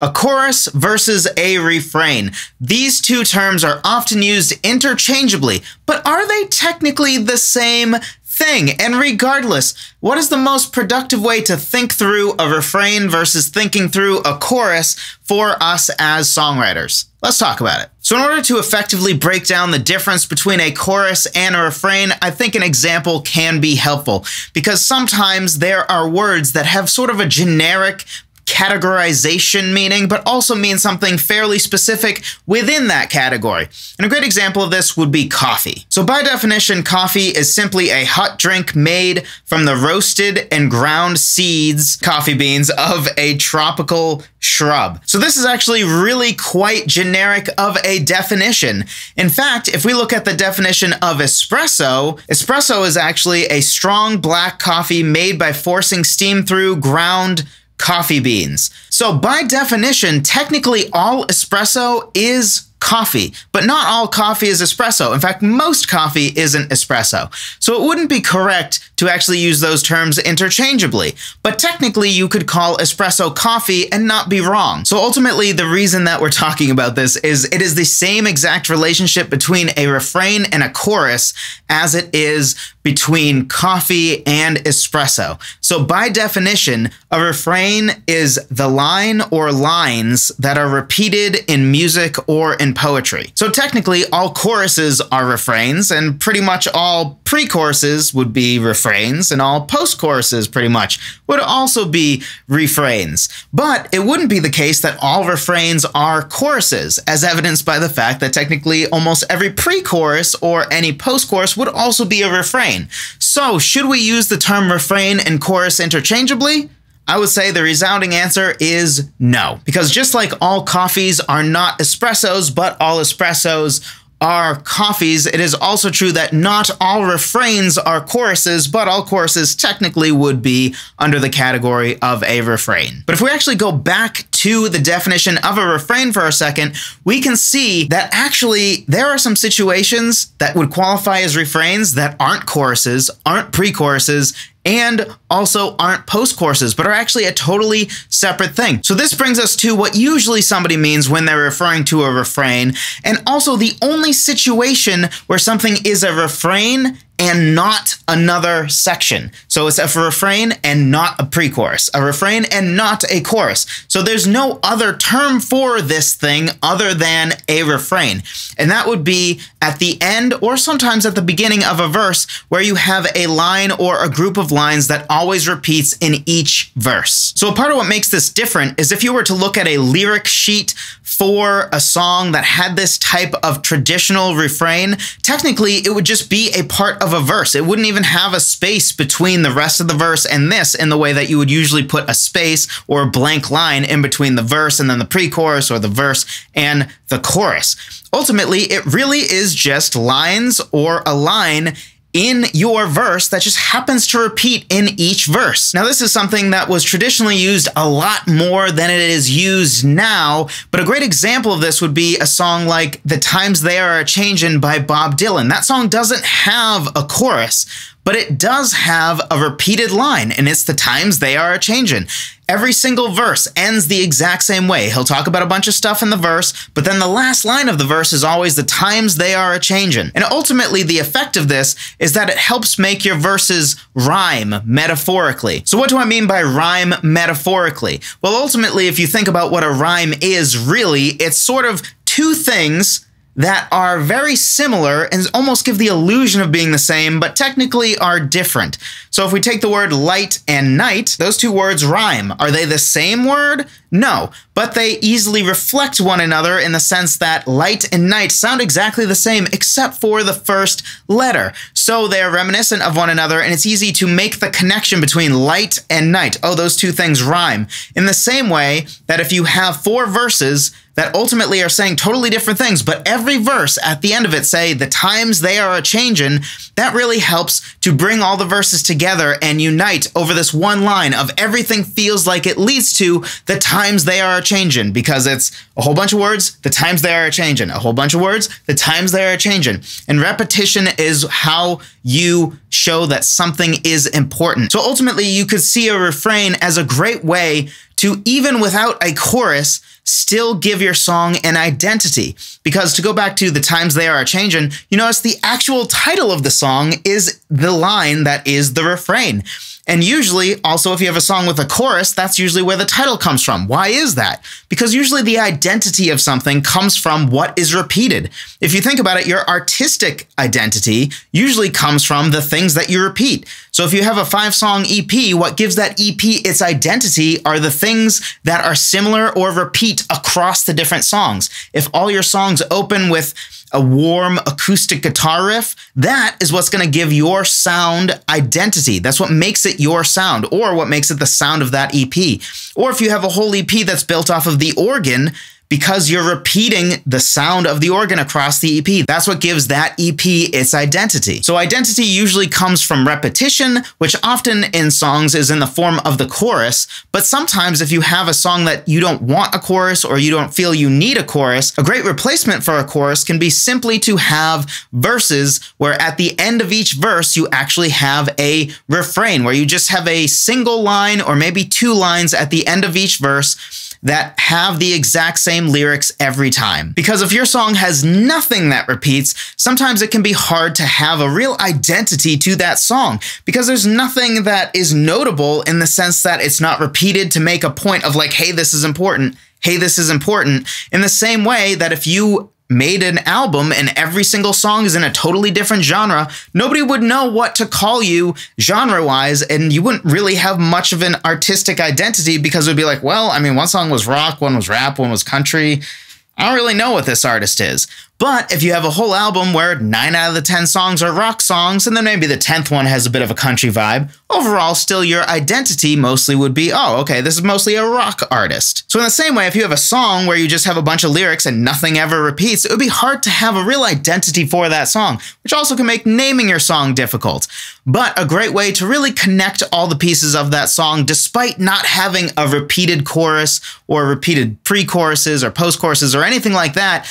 A chorus versus a refrain. These two terms are often used interchangeably, but are they technically the same thing? And regardless, what is the most productive way to think through a refrain versus thinking through a chorus for us as songwriters? Let's talk about it. So in order to effectively break down the difference between a chorus and a refrain, I think an example can be helpful, because sometimes there are words that have sort of a generic categorization meaning, but also mean something fairly specific within that category. And a great example of this would be coffee. So by definition, coffee is simply a hot drink made from the roasted and ground seeds, coffee beans, of a tropical shrub. So this is actually really quite generic of a definition. In fact, if we look at the definition of espresso, espresso is actually a strong black coffee made by forcing steam through ground coffee beans. So by definition, technically all espresso is coffee, but not all coffee is espresso. In fact, most coffee isn't espresso. So it wouldn't be correct to actually use those terms interchangeably, but technically you could call espresso coffee and not be wrong. So ultimately, the reason that we're talking about this is it is the same exact relationship between a refrain and a chorus as it is between coffee and espresso. So by definition, a refrain is the line or lines that are repeated in music or in poetry. So technically, all choruses are refrains, and pretty much all pre-choruses would be refrains, and all post-choruses pretty much would also be refrains. But it wouldn't be the case that all refrains are choruses, as evidenced by the fact that technically almost every pre-chorus or any post-chorus would also be a refrain. So, should we use the term refrain and chorus interchangeably? I would say the resounding answer is no, because just like all coffees are not espressos, but all espressos are coffees, it is also true that not all refrains are choruses, but all choruses technically would be under the category of a refrain. But if we actually go back to the definition of a refrain for a second, we can see that actually there are some situations that would qualify as refrains that aren't choruses, aren't pre-choruses, and also aren't post-choruses, but are actually a totally separate thing. So this brings us to what usually somebody means when they're referring to a refrain, and also the only situation where something is a refrain and not another section. So it's a refrain and not a pre-chorus, a refrain and not a chorus. So there's no other term for this thing other than a refrain. And that would be at the end or sometimes at the beginning of a verse where you have a line or a group of lines that always repeats in each verse. So a part of what makes this different is if you were to look at a lyric sheet for a song that had this type of traditional refrain, technically it would just be a part of a verse. It wouldn't even have a space between the rest of the verse and this in the way that you would usually put a space or a blank line in between the verse and then the pre-chorus or the verse and the chorus. Ultimately, it really is just lines or a line in your verse that just happens to repeat in each verse. Now, this is something that was traditionally used a lot more than it is used now, but a great example of this would be a song like The Times They Are A-Changin' by Bob Dylan. That song doesn't have a chorus, but it does have a repeated line, and it's the times they are a-changin'. Every single verse ends the exact same way. He'll talk about a bunch of stuff in the verse, but then the last line of the verse is always the times they are a-changin'. And ultimately, the effect of this is that it helps make your verses rhyme metaphorically. So what do I mean by rhyme metaphorically? Well, ultimately, if you think about what a rhyme is really, it's sort of two things that are very similar and almost give the illusion of being the same, but technically are different. So if we take the word light and night, those two words rhyme. Are they the same word? No, but they easily reflect one another in the sense that light and night sound exactly the same except for the first letter. So they're reminiscent of one another, and it's easy to make the connection between light and night. Oh, those two things rhyme. In the same way that if you have four verses that ultimately are saying totally different things, but every verse at the end of it say the times they are a-changin', that really helps to bring all the verses together and unite over this one line of everything feels like it leads to the times they are a-changin', because it's a whole bunch of words, the times they are a-changin', a whole bunch of words, the times they are a-changin'. And repetition is how you show that something is important. So ultimately, you could see a refrain as a great way to, even without a chorus, still give your song an identity. Because to go back to The Times They Are A-Changin', you notice the actual title of the song is the line that is the refrain. And usually, also, if you have a song with a chorus, that's usually where the title comes from. Why is that? Because usually the identity of something comes from what is repeated. If you think about it, your artistic identity usually comes from the things that you repeat. So if you have a 5-song EP, what gives that EP its identity are the things that are similar or repeat across the different songs. If all your songs open with a warm acoustic guitar riff, that is what's going to give your sound identity. That's what makes it your sound, or what makes it the sound of that EP. Or if you have a whole EP that's built off of the organ, because you're repeating the sound of the organ across the EP, that's what gives that EP its identity. So identity usually comes from repetition, which often in songs is in the form of the chorus. But sometimes if you have a song that you don't want a chorus, or you don't feel you need a chorus, a great replacement for a chorus can be simply to have verses where at the end of each verse, you actually have a refrain, where you just have a single line or maybe 2 lines at the end of each verse that have the exact same lyrics every time. Because if your song has nothing that repeats, sometimes it can be hard to have a real identity to that song, because there's nothing that is notable in the sense that it's not repeated to make a point of like, hey, this is important. Hey, this is important. In the same way that if you made an album and every single song is in a totally different genre, nobody would know what to call you genre-wise, and you wouldn't really have much of an artistic identity, because it would be like, well, I mean, one song was rock, one was rap, one was country. I don't really know what this artist is. But if you have a whole album where 9 out of the 10 songs are rock songs, and then maybe the 10th one has a bit of a country vibe, overall, still your identity mostly would be, oh, okay, this is mostly a rock artist. So in the same way, if you have a song where you just have a bunch of lyrics and nothing ever repeats, it would be hard to have a real identity for that song, which also can make naming your song difficult. But a great way to really connect all the pieces of that song, despite not having a repeated chorus or repeated pre-choruses or post-choruses or anything like that,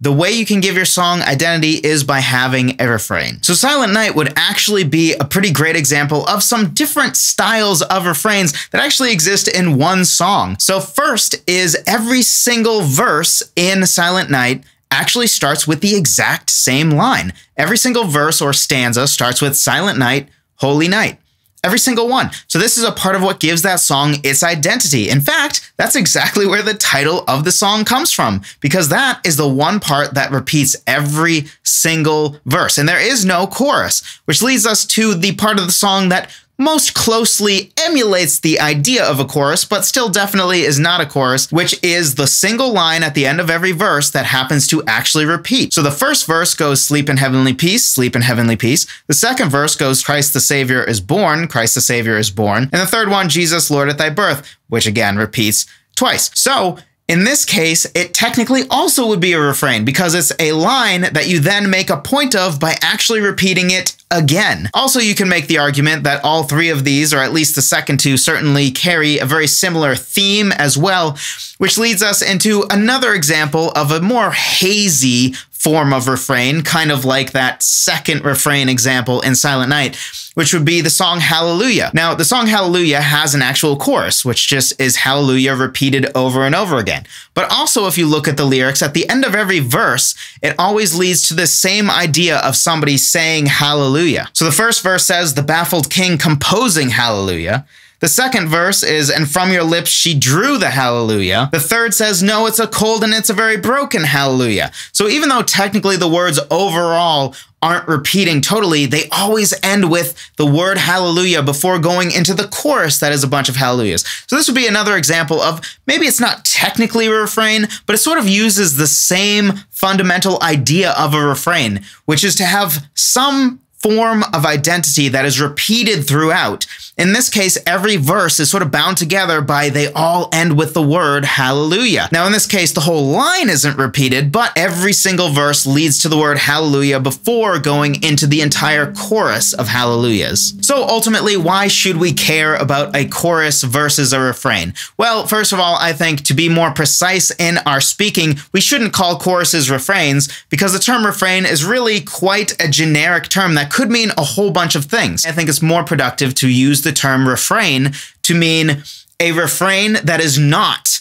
the way you can give your song identity is by having a refrain. So Silent Night would actually be a pretty great example of some different styles of refrains that actually exist in one song. So first is every single verse in Silent Night actually starts with the exact same line. Every single verse or stanza starts with Silent Night, Holy Night. Every single one. So this is a part of what gives that song its identity. In fact, that's exactly where the title of the song comes from, because that is the one part that repeats every single verse. And there is no chorus, which leads us to the part of the song that most closely emulates the idea of a chorus, but still definitely is not a chorus, which is the single line at the end of every verse that happens to actually repeat. So the first verse goes, sleep in heavenly peace, sleep in heavenly peace. The second verse goes, Christ the Savior is born, Christ the Savior is born. And the third one, Jesus, Lord at thy birth, which again repeats twice. So in this case, it technically also would be a refrain, because it's a line that you then make a point of by actually repeating it again. Also, you can make the argument that all three of these, or at least the second two, certainly carry a very similar theme as well, which leads us into another example of a more hazy form of refrain, kind of like that second refrain example in Silent Night, which would be the song Hallelujah. Now, the song Hallelujah has an actual chorus, which just is Hallelujah repeated over and over again. But also, if you look at the lyrics, at the end of every verse, it always leads to the same idea of somebody saying Hallelujah. So the first verse says, the baffled king composing Hallelujah. The second verse is, and from your lips she drew the hallelujah. The third says, no, it's a cold and it's a very broken hallelujah. So even though technically the words overall aren't repeating totally, they always end with the word hallelujah before going into the chorus that is a bunch of hallelujahs. So this would be another example of, maybe it's not technically a refrain, but it sort of uses the same fundamental idea of a refrain, which is to have some form of identity that is repeated throughout. In this case, every verse is sort of bound together by they all end with the word hallelujah. Now, in this case, the whole line isn't repeated, but every single verse leads to the word hallelujah before going into the entire chorus of hallelujahs. So ultimately, why should we care about a chorus versus a refrain? Well, first of all, I think to be more precise in our speaking, we shouldn't call choruses refrains, because the term refrain is really quite a generic term that could mean a whole bunch of things. I think it's more productive to use the term refrain to mean a refrain that is not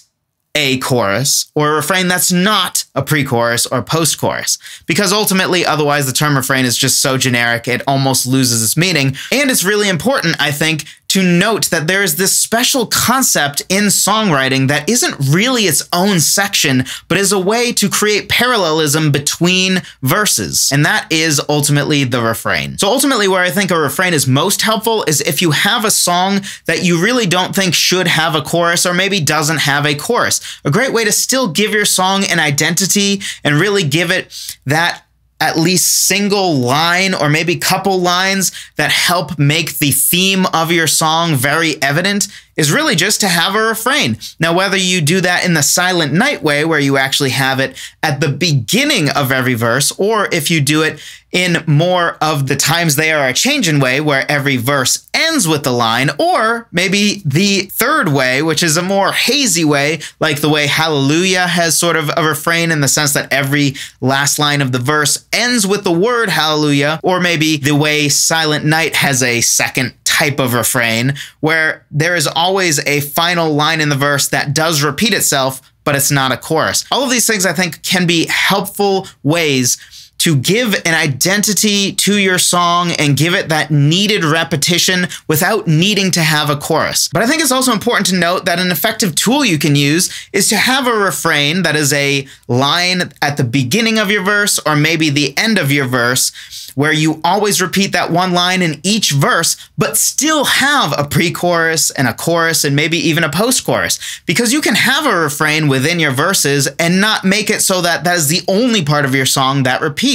a chorus, or a refrain that's not a pre-chorus or post-chorus, because ultimately, otherwise, the term refrain is just so generic, it almost loses its meaning. And it's really important, I think, to note that there is this special concept in songwriting that isn't really its own section, but is a way to create parallelism between verses. And that is ultimately the refrain. So ultimately, where I think a refrain is most helpful is if you have a song that you really don't think should have a chorus, or maybe doesn't have a chorus. A great way to still give your song an identity and really give it that at least single line or maybe couple lines that help make the theme of your song very evident is really just to have a refrain. Now, whether you do that in the Silent Night way, where you actually have it at the beginning of every verse, or if you do it in more of the times they are a changin' way, where every verse ends with the line, or maybe the third way, which is a more hazy way, like the way Hallelujah has sort of a refrain in the sense that every last line of the verse ends with the word Hallelujah, or maybe the way Silent Night has a second type of refrain, where there is always a final line in the verse that does repeat itself, but it's not a chorus. All of these things, I think, can be helpful ways to give an identity to your song and give it that needed repetition without needing to have a chorus. But I think it's also important to note that an effective tool you can use is to have a refrain that is a line at the beginning of your verse, or maybe the end of your verse, where you always repeat that one line in each verse, but still have a pre-chorus and a chorus and maybe even a post-chorus. Because you can have a refrain within your verses and not make it so that that is the only part of your song that repeats.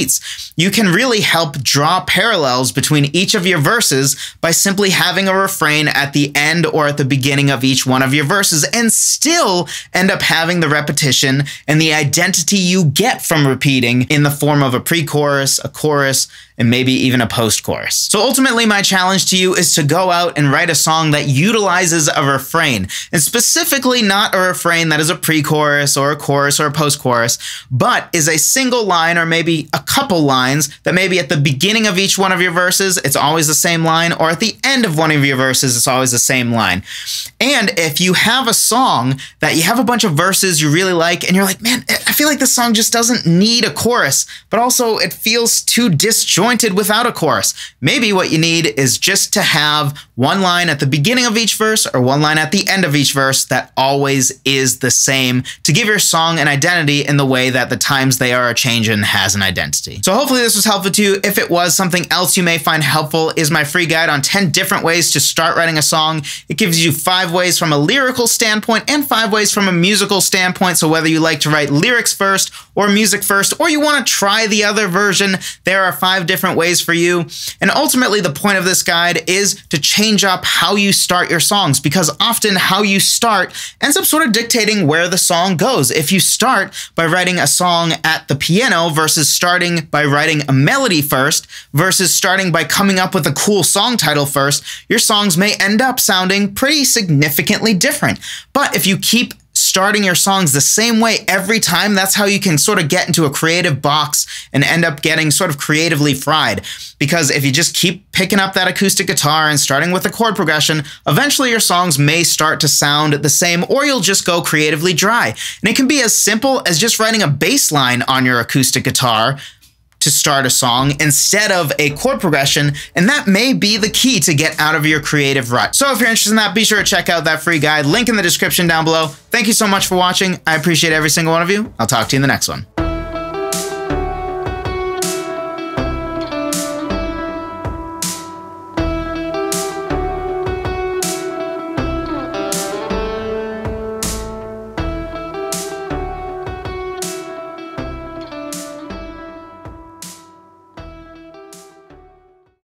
You can really help draw parallels between each of your verses by simply having a refrain at the end or at the beginning of each one of your verses, and still end up having the repetition and the identity you get from repeating in the form of a pre-chorus, a chorus, and maybe even a post-chorus. So ultimately, my challenge to you is to go out and write a song that utilizes a refrain, and specifically not a refrain that is a pre-chorus or a chorus or a post-chorus, but is a single line or maybe a couple lines that maybe at the beginning of each one of your verses, it's always the same line, or at the end of one of your verses, it's always the same line. And if you have a song that you have a bunch of verses you really like, and you're like, man, I feel like this song just doesn't need a chorus, but also it feels too disjointed without a chorus. Maybe what you need is just to have one line at the beginning of each verse or one line at the end of each verse that always is the same, to give your song an identity in the way that the times they are a changin' has an identity. So hopefully this was helpful to you. If it was, something else you may find helpful is my free guide on 10 different ways to start writing a song. It gives you 5 ways from a lyrical standpoint and 5 ways from a musical standpoint. So whether you like to write lyrics first or music first, or you want to try the other version, there are 5 different ways for you. And ultimately, the point of this guide is to change up how you start your songs, because often how you start ends up sort of dictating where the song goes. If you start by writing a song at the piano versus starting by writing a melody first versus starting by coming up with a cool song title first, your songs may end up sounding pretty significantly different. But if you keep starting your songs the same way every time, that's how you can sort of get into a creative box and end up getting sort of creatively fried. Because if you just keep picking up that acoustic guitar and starting with a chord progression, eventually your songs may start to sound the same, or you'll just go creatively dry. And it can be as simple as just writing a bass line on your acoustic guitar to start a song instead of a chord progression, and that may be the key to get out of your creative rut. So if you're interested in that, be sure to check out that free guide, link in the description down below. Thank you so much for watching. I appreciate every single one of you. I'll talk to you in the next one.